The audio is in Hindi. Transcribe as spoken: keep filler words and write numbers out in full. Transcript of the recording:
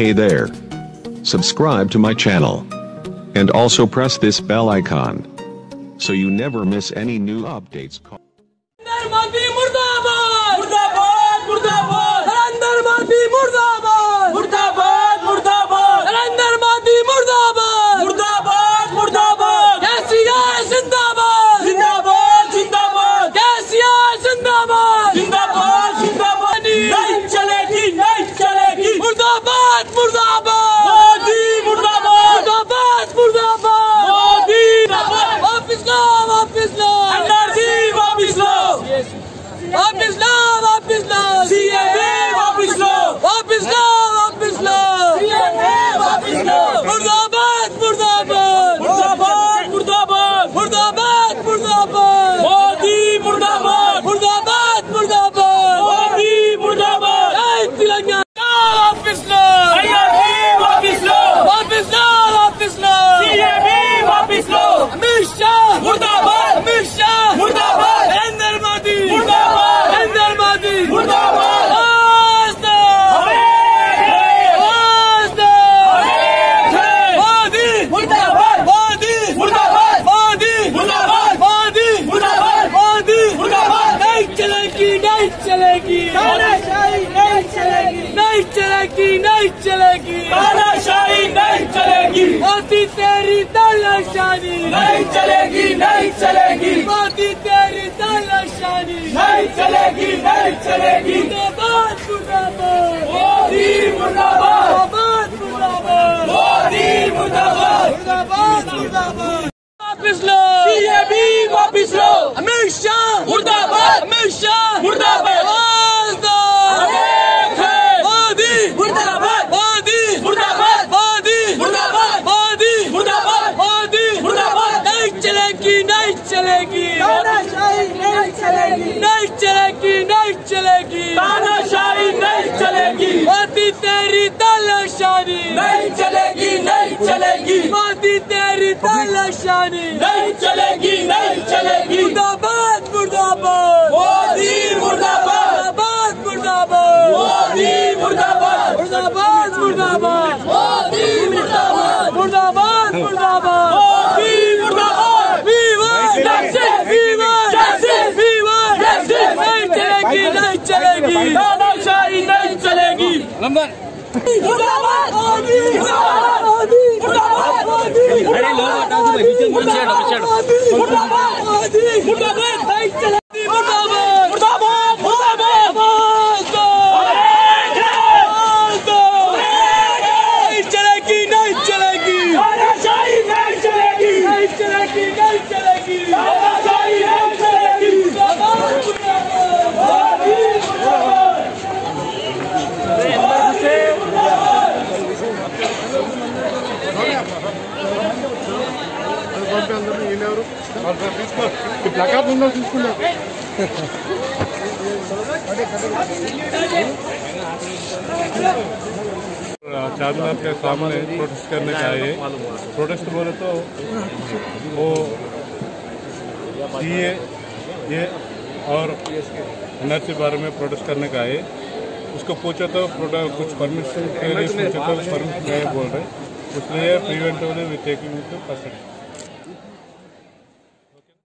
Hey there. Subscribe to my channel. And also press this bell icon. So you never miss any new updates. नहीं चलेगी नहीं चलेगी मोदी तेरी तलाशानी नहीं चलेगी नहीं चलेगी मुर्दाबाद मुर्दाबाद मोदी मुर्दाबाद मुर्दाबाद मोदी मुर्दाबाद मुर्दाबाद मुर्दाबाद वापिस लो सीएबी वापिस लो अमित शाह मुर्दाबाद अमित शाह मुर्दाबाद मोदी तेरी तलाशानी नहीं चलेगी नहीं चलेगी मुर्दाबाद मुर्दाबाद मोदी मुर्दाबाद मुर्दाबाद मोदी मुर्दाबाद मुर्दाबाद मुर्दाबाद मोदी मुर्दाबाद मुर्दाबाद मुर्दाबाद मोदी मुर्दाबाद वीवा जैक्सन वीवा जैक्सन वीवा जैक्सन नहीं चलेगी नहीं चलेगी तानाशाही नहीं चलेगी नंबर मुर्दाबाद मोदी अरे लोग हटाओ तो भाई पीछे पीछे हटो पीछे हटो मुर्दाबाद मुर्दाबाद नहीं चलेगी मुर्दाबाद मुर्दाबाद मुर्दाबाद नहीं चलेगी नहीं चलेगी तानाशाही नहीं चलेगी नहीं चलेगी नहीं चलेगी तानाशाही नहीं चलेगी मुर्दाबाद मुर्दाबाद अरे अंदर घुसे అందరూ ఏలేరు మార్కెట్ తీసుకోండి ఈ ప్లాకార్డ్ ఉందో చూసుకున్నా चारमीनार के सामने प्रोटेस्ट करने का है प्रोटेस्ट बोले तो वो ये ये और हुनर के बारे में प्रोटेस्ट करने का है उसको पूछा तो कुछ परमिशन के लिए पूछा तो परमिशन नहीं बोल रहे इसलिए preventively we taking it to person